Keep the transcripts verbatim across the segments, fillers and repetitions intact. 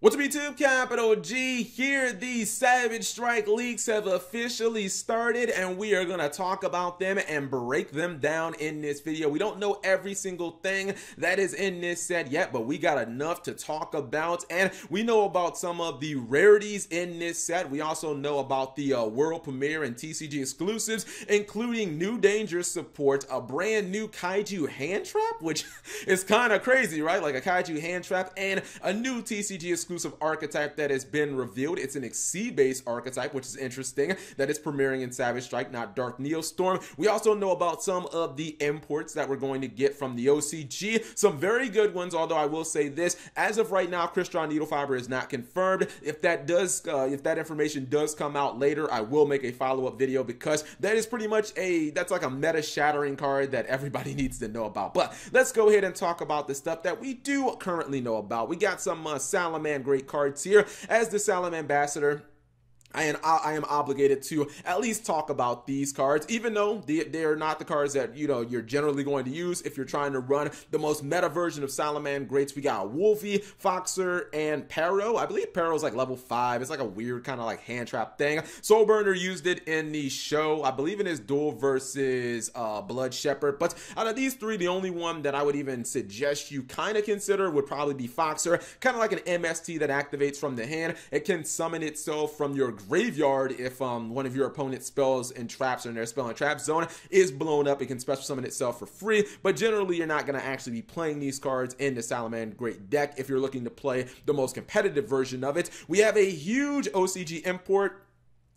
What's up YouTube, Capital G here. The Savage Strike leaks have officially started and we are going to talk about them and break them down in this video. We don't know every single thing that is in this set yet, but we got enough to talk about, and we know about some of the rarities in this set. We also know about the uh, world premiere and T C G exclusives, including new Dangerous support, a brand new Kaiju hand trap, which is kind of crazy, right? Like a Kaiju hand trap, and a new T C G exclusive exclusive archetype that has been revealed. It's an X C based archetype, which is interesting, that is premiering in Savage Strike, not Dark Neostorm. We also know about some of the imports that we're going to get from the O C G, some very good ones, although I will say this, as of right now, Crystron Needle Fiber is not confirmed. If that does, uh, if that information does come out later, I will make a follow-up video, because that is pretty much a, that's like a meta shattering card that everybody needs to know about. But let's go ahead and talk about the stuff that we do currently know about. We got some uh, Salamander great cards here. As the Salem Ambassador, I am, I am obligated to at least talk about these cards, even though they, they are not the cards that, you know, you're generally going to use if you're trying to run the most meta version of Salamangreats. We got Wolfie, Foxer, and Paro. I believe Paro's like level five. It's like a weird kind of like hand trap thing. Soulburner used it in the show, I believe in his duel versus uh, Blood Shepherd. But out of these three, the only one that I would even suggest you kind of consider would probably be Foxer. Kind of like an M S T that activates from the hand. It can summon itself from your graveyard if um one of your opponent's spells and traps are in their spell and trap zone is blown up. It can special summon itself for free, but generally you're not going to actually be playing these cards in the Salamangreat deck if you're looking to play the most competitive version of it. We have a huge O C G import,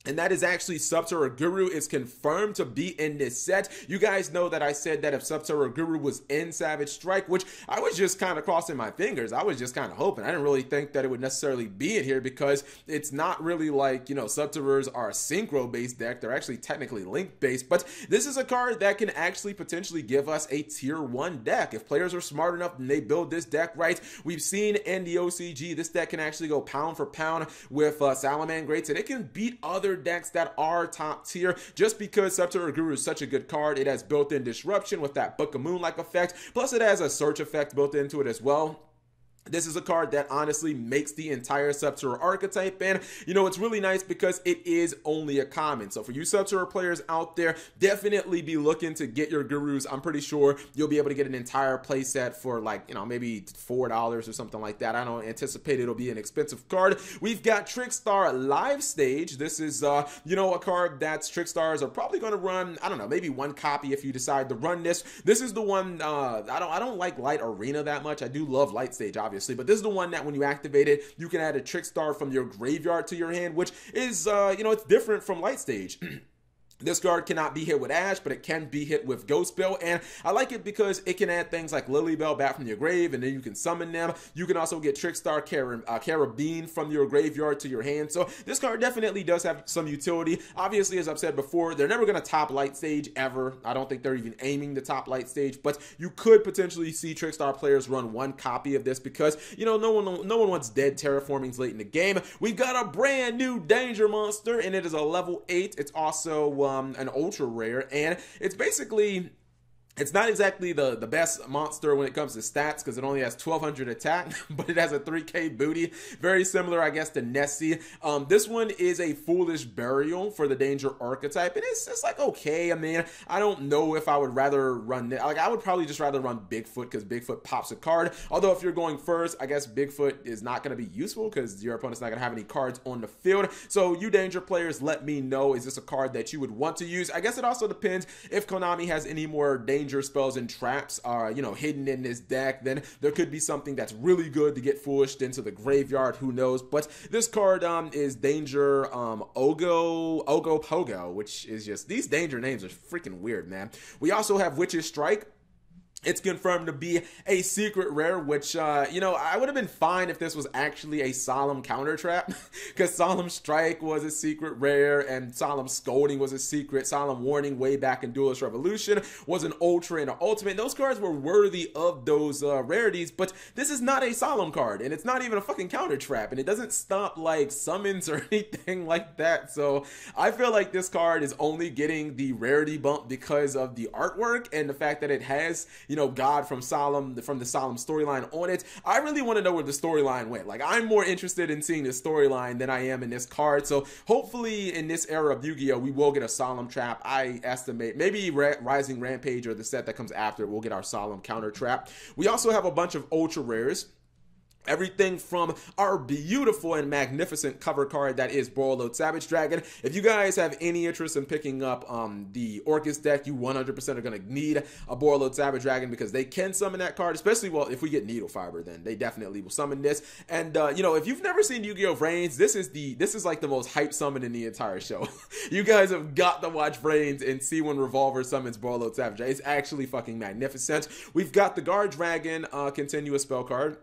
and that is actually Subterror Guru is confirmed to be in this set. You guys know that I said that if Subterror Guru was in Savage Strike, which I was just kind of crossing my fingers, I was just kind of hoping. I didn't really think that it would necessarily be in here, because it's not really like, you know, Subterrors are a synchro-based deck. They're actually technically link-based, but this is a card that can actually potentially give us a tier one deck. If players are smart enough and they build this deck right, we've seen in the O C G, this deck can actually go pound for pound with uh, Salamangreats, and it can beat other decks that are top tier, just because Subterror Guru is such a good card. It has built-in disruption with that Book of Moonlight effect, plus it has a search effect built into it as well. This is a card that honestly makes the entire Subterror archetype, and you know, it's really nice because it is only a common. So for you Subterror players out there, definitely be looking to get your Gurus. I'm pretty sure you'll be able to get an entire play set for like, you know, maybe four dollars or something like that. I don't anticipate it'll be an expensive card. We've got Trickstar Live Stage. This is uh you know, a card that Trickstars are probably going to run. I don't know, maybe one copy if you decide to run this. This is the one. uh I don't I don't like Light Arena that much. I do love Light Stage, obviously. Obviously, but this is the one that when you activate it, you can add a Trickstar from your graveyard to your hand, which is, uh, you know, it's different from Light Stage. This card cannot be hit with Ash, but it can be hit with Ghost Bill, and I like it because it can add things like Lilybell back from your grave, and then you can summon them. You can also get Trickstar Carib uh, Caribbean from your graveyard to your hand, so this card definitely does have some utility. Obviously, as I've said before, they're never going to top Light Stage ever. I don't think they're even aiming to top Light Stage, but you could potentially see Trickstar players run one copy of this, because, you know, no one, no one wants dead Terraformings late in the game. We've got a brand new Danger Monster, and it is a level eight. It's also... Um, Um, an ultra rare, and it's basically, it's not exactly the, the best monster when it comes to stats, because it only has twelve hundred attack, but it has a three K booty. Very similar, I guess, to Nessie. Um, this one is a Foolish Burial for the Danger archetype, and it's just like, okay, I mean, I don't know if I would rather run, like, I would probably just rather run Bigfoot, because Bigfoot pops a card. Although, if you're going first, I guess Bigfoot is not going to be useful, because your opponent's not going to have any cards on the field. So, you Danger players, let me know, is this a card that you would want to use? I guess it also depends if Konami has any more Danger Danger spells and traps are, you know, hidden in this deck. Then there could be something that's really good to get Foolished into the graveyard. Who knows? But this card um, is Danger um, Ogo Ogo Pogo, which is just, these Danger names are freaking weird, man. We also have Witch's Strike. It's confirmed to be a secret rare, which, uh, you know, I would have been fine if this was actually a Solemn counter trap, because Solemn Strike was a secret rare, and Solemn Scolding was a secret. Solemn Warning way back in Duelist Revolution was an ultra and an ultimate. Those cards were worthy of those uh, rarities, but this is not a Solemn card, and it's not even a fucking counter trap, and it doesn't stop, like, summons or anything like that. So I feel like this card is only getting the rarity bump because of the artwork and the fact that it has... you know, God from Solemn, from the Solemn storyline on it. I really want to know where the storyline went. Like, I'm more interested in seeing this storyline than I am in this card. So hopefully in this era of Yu-Gi-Oh, we will get a Solemn trap. I estimate maybe Ra Rising Rampage or the set that comes after, we'll get our Solemn counter trap. We also have a bunch of ultra rares. Everything from our beautiful and magnificent cover card that is Borreload Savage Dragon. If you guys have any interest in picking up um, the Orcus deck, you one hundred percent are going to need a Borreload Savage Dragon because they can summon that card, especially, well, if we get Needle Fiber, then they definitely will summon this. And, uh, you know, if you've never seen Yu-Gi-Oh! Vrains, this is the, this is like the most hype summon in the entire show. You guys have got to watch Vrains and see when Revolver summons Borreload Savage Dragon. It's actually fucking magnificent. We've got the Guard Dragon uh, continuous spell card.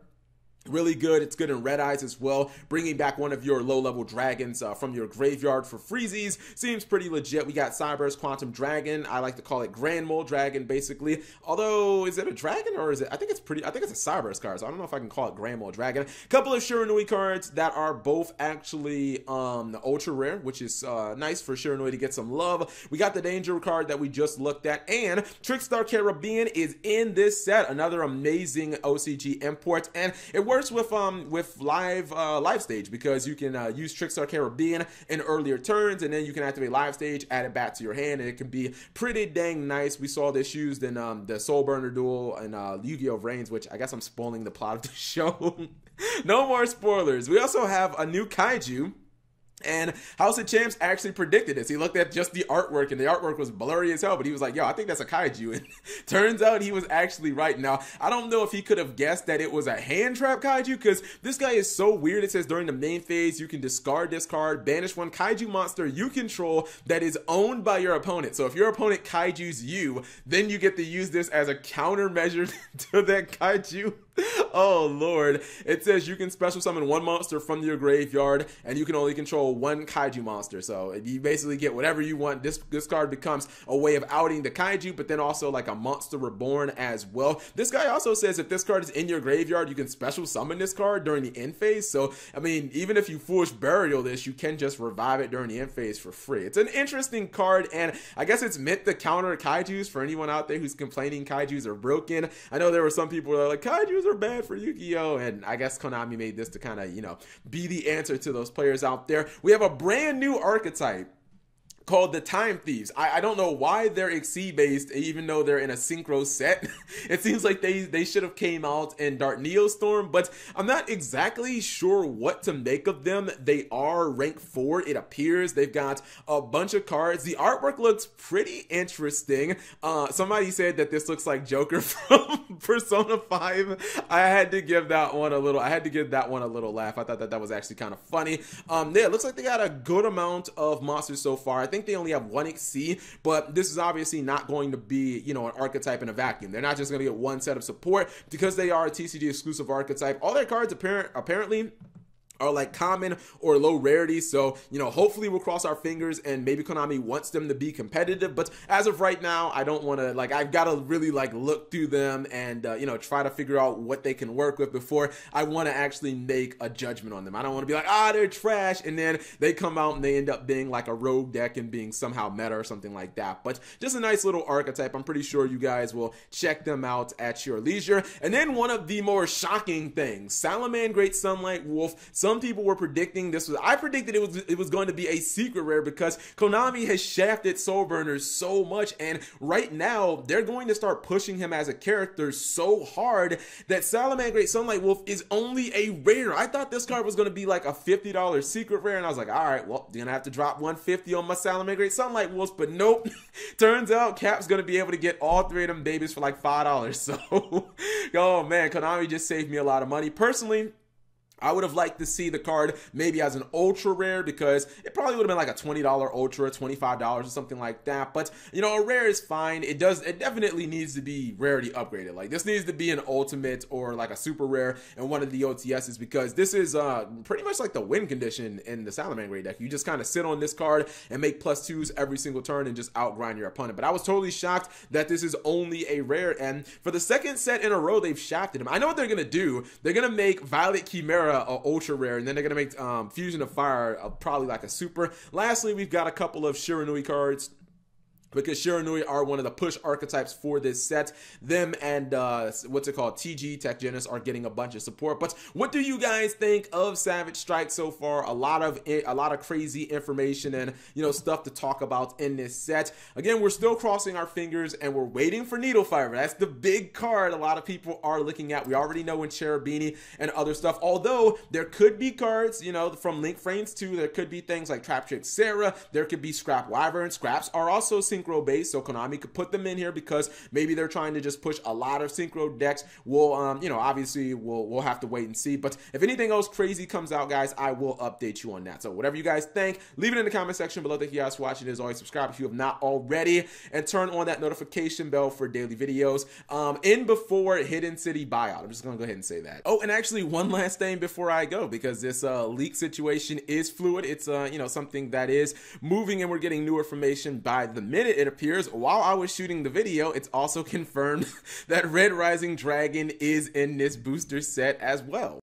Really good. It's good in red eyes as well. Bringing back one of your low-level dragons uh, from your graveyard for freezies seems pretty legit. We got Cyber's Quantum Dragon. I like to call it Grandmole Dragon, basically. Although, is it a dragon or is it? I think it's pretty. I think it's a Cyber's card. So I don't know if I can call it Grandmole Dragon. A couple of Shiranui cards that are both actually um, ultra rare, which is uh, nice for Shiranui to get some love. We got the Danger card that we just looked at, and Trickstar Caribbean is in this set. Another amazing O C G import, and it works with um with live uh, live stage because you can uh, use Trickstar Caribbean in earlier turns, and then you can activate live stage, add it back to your hand, and it can be pretty dang nice. We saw this used in um the Soulburner duel and uh, Yu-Gi-Oh! Vrains, which I guess I'm spoiling the plot of the show. No more spoilers. We also have a new Kaiju. And House of Champs actually predicted this. He looked at just the artwork, and the artwork was blurry as hell, but he was like, yo, I think that's a Kaiju. And turns out he was actually right. Now, I don't know if he could have guessed that it was a hand trap Kaiju, because this guy is so weird. It says during the main phase, you can discard this card, banish one Kaiju monster you control that is owned by your opponent. So if your opponent Kaijus you, then you get to use this as a countermeasure to that Kaiju. Oh Lord. It says you can special summon one monster from your graveyard, and you can only control one Kaiju monster. So you basically get whatever you want. This this card becomes a way of outing the Kaiju, but then also like a monster reborn as well. This guy also says if this card is in your graveyard, you can special summon this card during the end phase. So I mean, even if you Foolish Burial this, you can just revive it during the end phase for free. It's an interesting card, and I guess it's meant to counter Kaijus for anyone out there who's complaining Kaijus are broken. I know there were some people that are like, Kaijus are bad for Yu-Gi-Oh! And I guess Konami made this to kind of, you know, be the answer to those players out there. We have a brand new archetype called the Time Thieves. I, I don't know why they're X C based, even though they're in a synchro set. It seems like they they should have came out in Dark Neostorm, but I'm not exactly sure what to make of them. They are rank four, it appears. They've got a bunch of cards. The artwork looks pretty interesting. Uh, somebody said that this looks like Joker from Persona five. I had to give that one a little. I had to give that one a little laugh. I thought that that was actually kind of funny. Um, yeah, it looks like they got a good amount of monsters so far. I think they only have one X C, but this is obviously not going to be, you know, an archetype in a vacuum. They're not just going to get one set of support because they are a T C G exclusive archetype. All their cards apparent apparently are like common or low rarity, so you know, hopefully we'll cross our fingers and maybe Konami wants them to be competitive, but as of right now, I don't want to, like, I've got to really like look through them and uh, you know, try to figure out what they can work with before I want to actually make a judgment on them. I don't want to be like, ah, they're trash, and then they come out and they end up being like a rogue deck and being somehow meta or something like that. But just a nice little archetype. I'm pretty sure you guys will check them out at your leisure. And then one of the more shocking things, Salamangreat Sunlight Wolf. Some people were predicting this was, I predicted it was it was going to be a secret rare because Konami has shafted Soulburner so much, and right now they're going to start pushing him as a character so hard that Salamangreat Sunlight Wolf is only a rare. I thought this card was going to be like a fifty dollar secret rare, and I was like, all right, well, you're gonna have to drop one fifty on my Salamangreat Sunlight Wolves, but nope. Turns out Cap's gonna be able to get all three of them babies for like five dollars. So oh man, Konami just saved me a lot of money. Personally, I would have liked to see the card maybe as an ultra rare because it probably would have been like a twenty dollar ultra, twenty-five dollars or something like that. But you know, a rare is fine. It does, it definitely needs to be rarity upgraded. Like this needs to be an ultimate or like a super rare and one of the O T Ss, because this is uh, pretty much like the win condition in the Salamangreat deck. You just kind of sit on this card and make plus twos every single turn and just outgrind your opponent. But I was totally shocked that this is only a rare. And for the second set in a row, they've shafted him. I know what they're gonna do. They're gonna make Violet Chimera a ultra rare, and then they're gonna make um, Fusion of Fire a, probably like a super. Lastly, we've got a couple of Shiranui cards because Shiranui are one of the push archetypes for this set. Them and uh, what's it called? T G, Tech Genesis, are getting a bunch of support. But what do you guys think of Savage Strike so far? A lot of a lot of crazy information and, you know, stuff to talk about in this set. Again, we're still crossing our fingers and we're waiting for Needle Fiber. That's the big card a lot of people are looking at. We already know in Cherubini and other stuff. Although there could be cards, you know, from Link Frames too. There could be things like Trap Trick Sarah. There could be Scrap Wyvern. Scraps are also seen synchro base, so Konami could put them in here because maybe they're trying to just push a lot of synchro decks. We'll, um, you know, obviously we'll we'll have to wait and see. But if anything else crazy comes out, guys, I will update you on that. So whatever you guys think, leave it in the comment section below. Thank you guys for watching. As always, subscribe if you have not already, and turn on that notification bell for daily videos. Um, in before Hidden City buyout, I'm just gonna go ahead and say that. Oh, and actually one last thing before I go, because this uh, leak situation is fluid. It's uh, you know, something that is moving, and we're getting new information by the minute. It appears while I was shooting the video, it's also confirmed that Red Rising Dragon is in this booster set as well.